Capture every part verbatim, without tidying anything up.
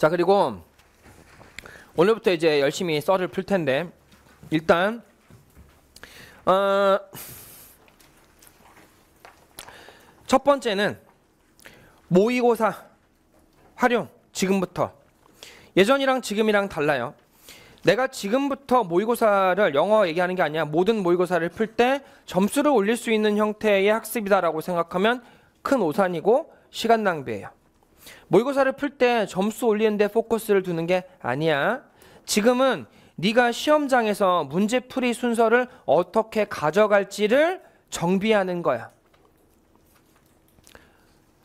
자, 그리고 오늘부터 이제 열심히 썰을 풀 텐데, 일단 어, 첫 번째는 모의고사 활용. 지금부터 예전이랑 지금이랑 달라요. 내가 지금부터 모의고사를 영어 얘기하는 게 아니야. 모든 모의고사를 풀 때 점수를 올릴 수 있는 형태의 학습이다라고 생각하면 큰 오산이고 시간 낭비예요. 모의고사를 풀 때 점수 올리는 데 포커스를 두는 게 아니야. 지금은 네가 시험장에서 문제풀이 순서를 어떻게 가져갈지를 정비하는 거야.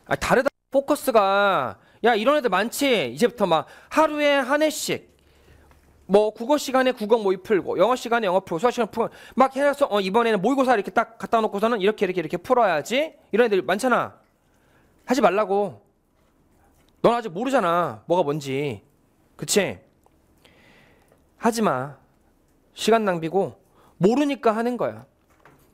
아, 다르다. 포커스가, 야 이런 애들 많지. 이제부터 막 하루에 한 해씩 뭐 국어 시간에 국어 모의 풀고, 영어 시간에 영어 풀고, 수학 시간에 풀고, 막 해서 어 이번에는 모의고사 이렇게 딱 갖다 놓고서는 이렇게 이렇게 이렇게 풀어야지. 이런 애들 많잖아. 하지 말라고. 넌 아직 모르잖아 뭐가 뭔지. 그치? 하지마. 시간 낭비고 모르니까 하는 거야.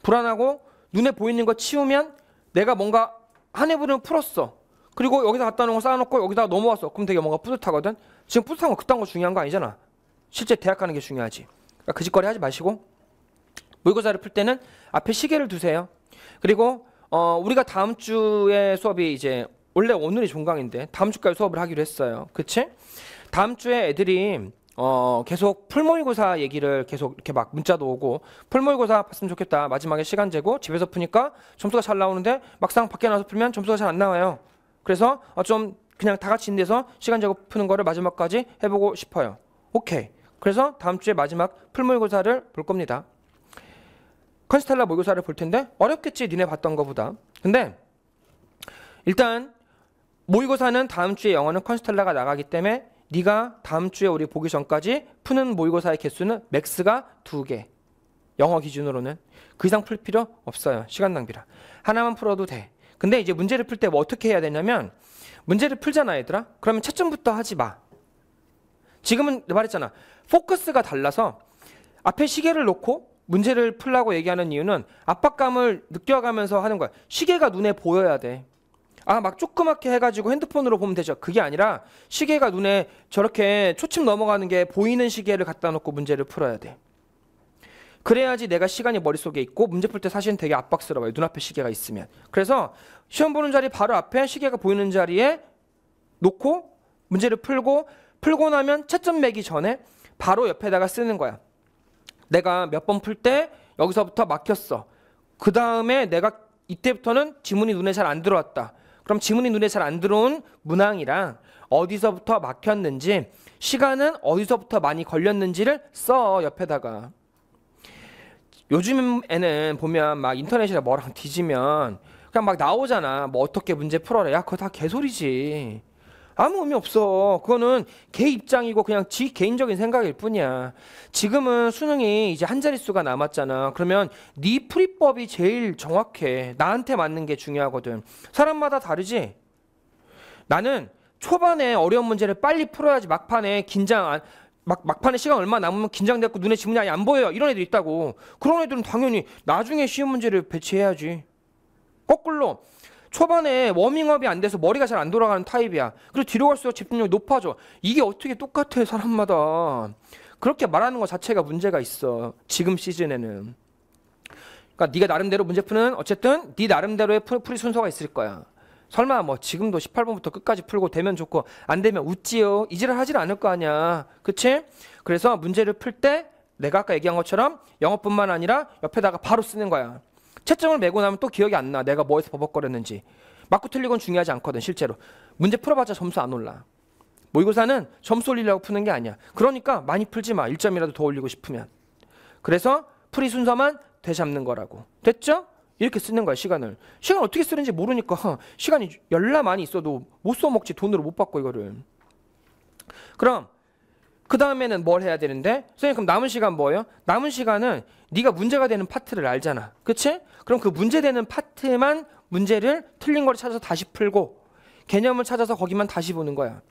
불안하고 눈에 보이는 거 치우면 내가 뭔가 한 해분을 풀었어. 그리고 여기다 갖다 놓은 거 쌓아놓고 여기다가 넘어왔어. 그럼 되게 뭔가 뿌듯하거든. 지금 뿌듯한 거 그딴 거 중요한 거 아니잖아. 실제 대학 가는 게 중요하지. 그러니까 그 짓거리 하지 마시고 모의고사를 풀 때는 앞에 시계를 두세요. 그리고 어, 우리가 다음 주에 수업이 이제, 원래 오늘이 종강인데 다음 주까지 수업을 하기로 했어요. 그치? 다음 주에 애들이 어, 계속 풀모의고사 얘기를 계속 이렇게 막 문자도 오고, 풀모의고사 봤으면 좋겠다. 마지막에 시간 재고 집에서 푸니까 점수가 잘 나오는데 막상 밖에 나와서 풀면 점수가 잘 안 나와요. 그래서 어, 좀 그냥 다 같이 있는 데서 시간 재고 푸는 거를 마지막까지 해보고 싶어요. 오케이. 그래서 다음 주에 마지막 풀모의고사를 볼 겁니다. 컨스텔라 모의고사를 볼 텐데 어렵겠지, 니네 봤던 거보다. 근데 일단 모의고사는 다음 주에, 영어는 컨스텔라가 나가기 때문에 네가 다음 주에 우리 보기 전까지 푸는 모의고사의 개수는 맥스가 두 개. 영어 기준으로는. 그 이상 풀 필요 없어요. 시간 낭비라. 하나만 풀어도 돼. 근데 이제 문제를 풀 때 뭐 어떻게 해야 되냐면, 문제를 풀잖아 얘들아. 그러면 채점부터 하지 마. 지금은 말했잖아. 포커스가 달라서 앞에 시계를 놓고 문제를 풀라고 얘기하는 이유는 압박감을 느껴가면서 하는 거야. 시계가 눈에 보여야 돼. 아, 막 조그맣게 해가지고 핸드폰으로 보면 되죠. 그게 아니라 시계가 눈에 저렇게 초침 넘어가는 게 보이는 시계를 갖다 놓고 문제를 풀어야 돼. 그래야지 내가 시간이 머릿속에 있고, 문제 풀 때 사실은 되게 압박스러워요. 눈앞에 시계가 있으면. 그래서 시험 보는 자리 바로 앞에 시계가 보이는 자리에 놓고 문제를 풀고, 풀고 나면 채점 매기 전에 바로 옆에다가 쓰는 거야. 내가 몇 번 풀 때 여기서부터 막혔어. 그 다음에 내가 이때부터는 지문이 눈에 잘 안 들어왔다. 그럼 지문이 눈에 잘 안 들어온 문항이랑 어디서부터 막혔는지, 시간은 어디서부터 많이 걸렸는지를 써 옆에다가. 요즘에는 보면 막 인터넷이나 뭐랑 뒤지면 그냥 막 나오잖아. 뭐 어떻게 문제 풀어라. 야, 그거 다 개소리지. 아무 의미 없어. 그거는 걔 입장이고 그냥 지 개인적인 생각일 뿐이야. 지금은 수능이 이제 한 자릿수가 남았잖아. 그러면 네 풀이법이 제일 정확해. 나한테 맞는 게 중요하거든. 사람마다 다르지? 나는 초반에 어려운 문제를 빨리 풀어야지, 막판에 긴장 안, 막, 막판에 시간 얼마 남으면 긴장됐고 눈에 지문이 아예 안 보여요. 이런 애들 있다고. 그런 애들은 당연히 나중에 쉬운 문제를 배치해야지. 거꾸로 초반에 워밍업이 안 돼서 머리가 잘 안 돌아가는 타입이야. 그리고 뒤로 갈수록 집중력이 높아져. 이게 어떻게 똑같아, 사람마다. 그렇게 말하는 것 자체가 문제가 있어, 지금 시즌에는. 그러니까 네가 나름대로 문제 푸는, 어쨌든 네 나름대로의 풀이 순서가 있을 거야. 설마 뭐 지금도 십팔 번부터 끝까지 풀고 되면 좋고 안 되면 웃지요. 이지랄 하질 않을 거 아니야. 그치? 그래서 문제를 풀 때 내가 아까 얘기한 것처럼 영어뿐만 아니라 옆에다가 바로 쓰는 거야. 채점을 매고 나면 또 기억이 안 나. 내가 뭐에서 버벅거렸는지. 맞고 틀리고는 중요하지 않거든. 실제로 문제 풀어봤자 점수 안 올라. 모의고사는 점수 올리려고 푸는 게 아니야. 그러니까 많이 풀지 마. 일 점이라도 더 올리고 싶으면. 그래서 풀이 순서만 되잡는 거라고. 됐죠? 이렇게 쓰는 거야, 시간을. 시간 어떻게 쓰는지 모르니까 시간이 열나 많이 있어도 못 써먹지. 돈으로 못 받고 이거를. 그럼 그 다음에는 뭘 해야 되는데? 선생님, 그럼 남은 시간 뭐예요? 남은 시간은 네가 문제가 되는 파트를 알잖아. 그치? 그럼 그 문제 되는 파트만, 문제를 틀린 거를 찾아서 다시 풀고 개념을 찾아서 거기만 다시 보는 거야.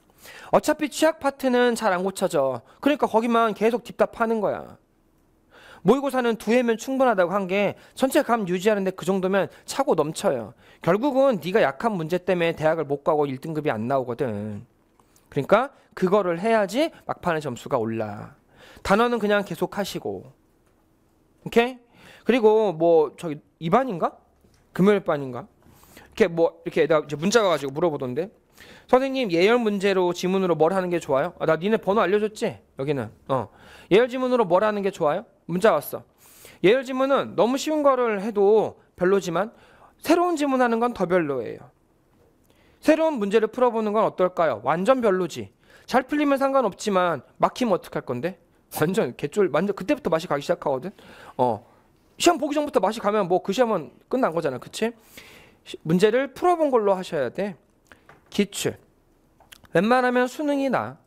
어차피 취약 파트는 잘 안 고쳐져. 그러니까 거기만 계속 딥답하는 거야. 모의고사는 두 해면 충분하다고 한 게 전체 감 유지하는데 그 정도면 차고 넘쳐요. 결국은 네가 약한 문제 때문에 대학을 못 가고 일 등급이 안 나오거든. 그러니까 그거를 해야지 막판에 점수가 올라. 단어는 그냥 계속 하시고. 오케이? 그리고 뭐 저기 이 반인가? 금요일 반인가? 이렇게 뭐 이렇게 나 이제 문자가 가지고 물어보던데. 선생님 예열 문제로 지문으로 뭘 하는 게 좋아요? 아, 나 니네 번호 알려줬지? 여기는 어 예열 지문으로 뭘 하는 게 좋아요? 문자 왔어. 예열 지문은 너무 쉬운 거를 해도 별로지만 새로운 지문 하는 건 더 별로예요. 새로운 문제를 풀어보는 건 어떨까요? 완전 별로지. 잘 풀리면 상관없지만 막히면 어떡할 건데? 완전 개쫄. 완전 그때부터 맛이 가기 시작하거든. 어 시험 보기 전부터 맛이 가면 뭐 그 시험은 끝난 거잖아, 그치? 시, 문제를 풀어본 걸로 하셔야 돼. 기출. 웬만하면 수능이 나.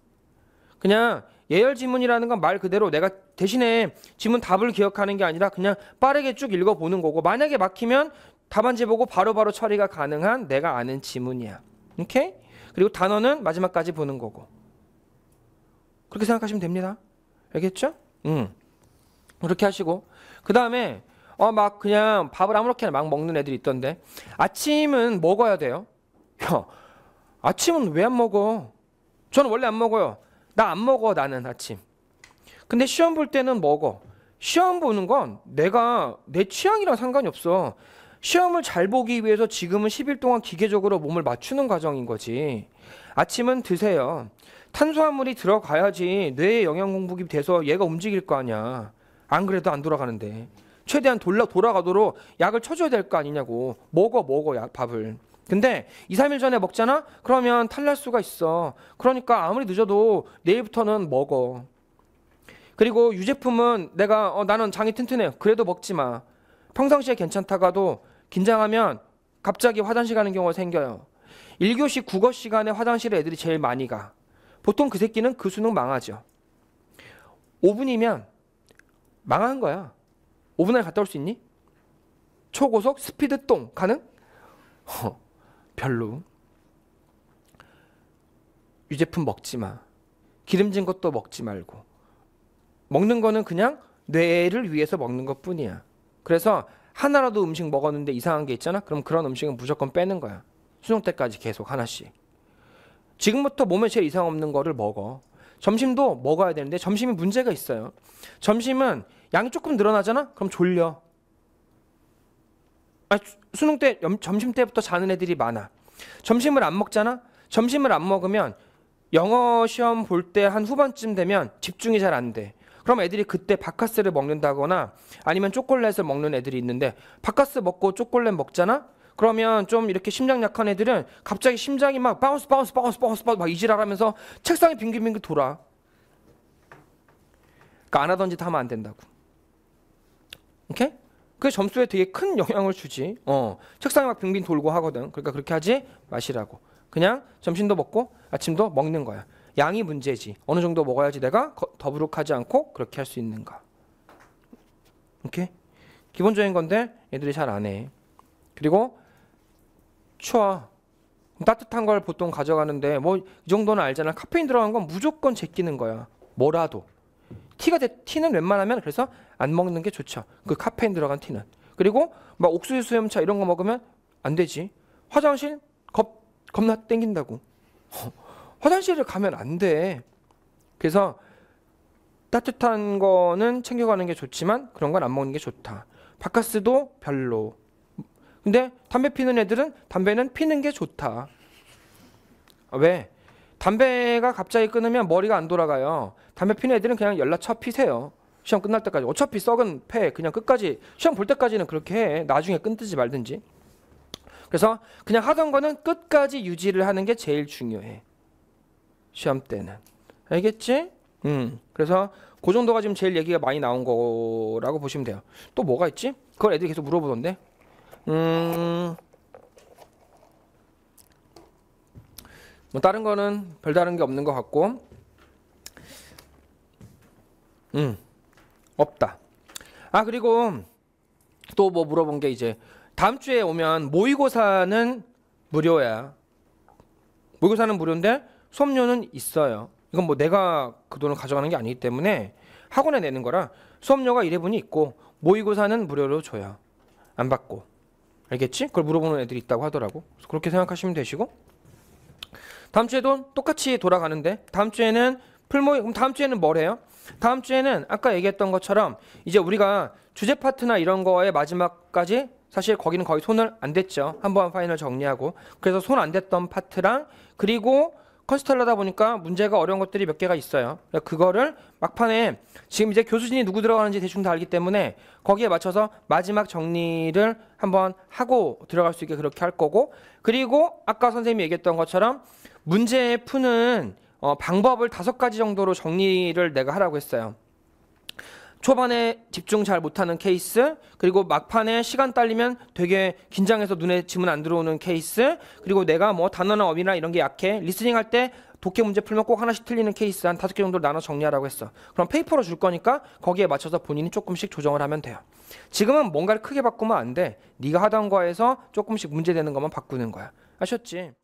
그냥 예열 지문이라는 건 말 그대로 내가 대신에 지문 답을 기억하는 게 아니라 그냥 빠르게 쭉 읽어보는 거고, 만약에 막히면 답안지 보고 바로바로 처리가 가능한 내가 아는 지문이야. 오케이? 그리고 단어는 마지막까지 보는 거고. 그렇게 생각하시면 됩니다. 알겠죠? 음. 그렇게 하시고 그 다음에 어 막 그냥 밥을 아무렇게나 막 먹는 애들이 있던데, 아침은 먹어야 돼요. 야, 아침은 왜 안 먹어? 저는 원래 안 먹어요. 나 안 먹어, 나는 아침. 근데 시험 볼 때는 먹어. 시험 보는 건 내가 내 취향이랑 상관이 없어. 시험을 잘 보기 위해서 지금은 십 일 동안 기계적으로 몸을 맞추는 과정인 거지. 아침은 드세요. 탄수화물이 들어가야지 뇌에 영양 공급이 돼서 얘가 움직일 거 아니야. 안 그래도 안 돌아가는데. 최대한 돌라, 돌아가도록 약을 쳐줘야 될 거 아니냐고. 먹어, 먹어, 야, 밥을. 근데 이 삼 일 전에 먹잖아? 그러면 탈날 수가 있어. 그러니까 아무리 늦어도 내일부터는 먹어. 그리고 유제품은 내가 어, 나는 장이 튼튼해. 그래도 먹지 마. 평상시에 괜찮다가도 긴장하면 갑자기 화장실 가는 경우가 생겨요. 일 교시 국어 시간에 화장실에 애들이 제일 많이 가. 보통 그 새끼는 그 수능 망하죠. 오 분이면 망한 거야. 오 분 안에 갔다 올 수 있니? 초고속 스피드 똥 가능? 허, 별로. 유제품 먹지 마. 기름진 것도 먹지 말고. 먹는 거는 그냥 뇌를 위해서 먹는 것 뿐이야. 그래서 하나라도 음식 먹었는데 이상한 게 있잖아? 그럼 그런 음식은 무조건 빼는 거야. 수능 때까지 계속 하나씩. 지금부터 몸에 제일 이상 없는 거를 먹어. 점심도 먹어야 되는데 점심이 문제가 있어요. 점심은 양이 조금 늘어나잖아? 그럼 졸려. 아니, 수능 때 점심 때부터 자는 애들이 많아. 점심을 안 먹잖아? 점심을 안 먹으면 영어 시험 볼 때 한 후반쯤 되면 집중이 잘 안 돼. 그럼 애들이 그때 바카스를 먹는다거나 아니면 초콜릿을 먹는 애들이 있는데, 바카스 먹고 초콜릿 먹잖아? 그러면 좀 이렇게 심장 약한 애들은 갑자기 심장이 막 바운스 바운스 바운스 바운스 바운스 막 이질하면서 책상에 빙글빙글 돌아. 그러니까 안 하던 짓 하면 안 된다고. 오케이? 그게 점수에 되게 큰 영향을 주지. 어, 책상에 막 빙빙 돌고 하거든. 그러니까 그렇게 하지 마시라고. 그냥 점심도 먹고 아침도 먹는 거야. 양이 문제지. 어느 정도 먹어야지 내가 더부룩하지 않고 그렇게 할 수 있는가. 오케이? 기본적인 건데 애들이 잘 안 해. 그리고 추워. 따뜻한 걸 보통 가져가는데 뭐 이 정도는 알잖아. 카페인 들어간 건 무조건 제끼는 거야. 뭐라도. 티가 돼, 티는 웬만하면 그래서 안 먹는 게 좋죠. 그 카페인 들어간 티는. 그리고 막 옥수수 수염차 이런 거 먹으면 안 되지. 화장실 겁, 겁나 땡긴다고. 화장실을 가면 안 돼. 그래서 따뜻한 거는 챙겨가는 게 좋지만 그런 건 안 먹는 게 좋다. 바카스도 별로. 근데 담배 피는 애들은 담배는 피는 게 좋다. 아, 왜? 담배가 갑자기 끊으면 머리가 안 돌아가요. 담배 피는 애들은 그냥 연락처 피세요. 시험 끝날 때까지. 어차피 썩은 폐 그냥 끝까지 시험 볼 때까지는 그렇게 해. 나중에 끊든지 말든지. 그래서 그냥 하던 거는 끝까지 유지를 하는 게 제일 중요해. 시험 때는. 알겠지? 음. 그래서 그 정도가 지금 제일 얘기가 많이 나온 거라고 보시면 돼요. 또 뭐가 있지? 그걸 애들이 계속 물어보던데. 음, 뭐 다른 거는 별다른 게 없는 것 같고, 음, 없다. 아, 그리고 또 뭐 물어본 게 이제 다음 주에 오면 모의고사는 무료야. 모의고사는 무료인데 수업료는 있어요. 이건 뭐 내가 그 돈을 가져가는 게 아니기 때문에 학원에 내는 거라 수업료가 일회분이 있고 모의고사는 무료로 줘요. 안 받고. 알겠지? 그걸 물어보는 애들이 있다고 하더라고. 그렇게 생각하시면 되시고, 다음 주에도 똑같이 돌아가는데 다음 주에는 풀모임, 그럼 다음 주에는 뭘 해요? 다음 주에는 아까 얘기했던 것처럼 이제 우리가 주제 파트나 이런 거의 마지막까지 사실 거기는 거의 손을 안 댔죠. 한번 파일을 정리하고. 그래서 손 안 댔던 파트랑 그리고 컨설트를 하다 보니까 문제가 어려운 것들이 몇 개가 있어요. 그거를 막판에 지금 이제 교수진이 누구 들어가는지 대충 다 알기 때문에 거기에 맞춰서 마지막 정리를 한번 하고 들어갈 수 있게 그렇게 할 거고, 그리고 아까 선생님이 얘기했던 것처럼 문제 푸는 어, 방법을 다섯 가지 정도로 정리를 내가 하라고 했어요. 초반에 집중 잘 못하는 케이스, 그리고 막판에 시간 딸리면 되게 긴장해서 눈에 지문 안 들어오는 케이스, 그리고 내가 뭐 단어나 어휘나 이런 게 약해, 리스닝 할 때 독해 문제 풀면 꼭 하나씩 틀리는 케이스 한 다섯 개 정도로 나눠 정리하라고 했어. 그럼 페이퍼로 줄 거니까 거기에 맞춰서 본인이 조금씩 조정을 하면 돼요. 지금은 뭔가를 크게 바꾸면 안 돼. 네가 하던 거에서 조금씩 문제 되는 것만 바꾸는 거야. 아셨지?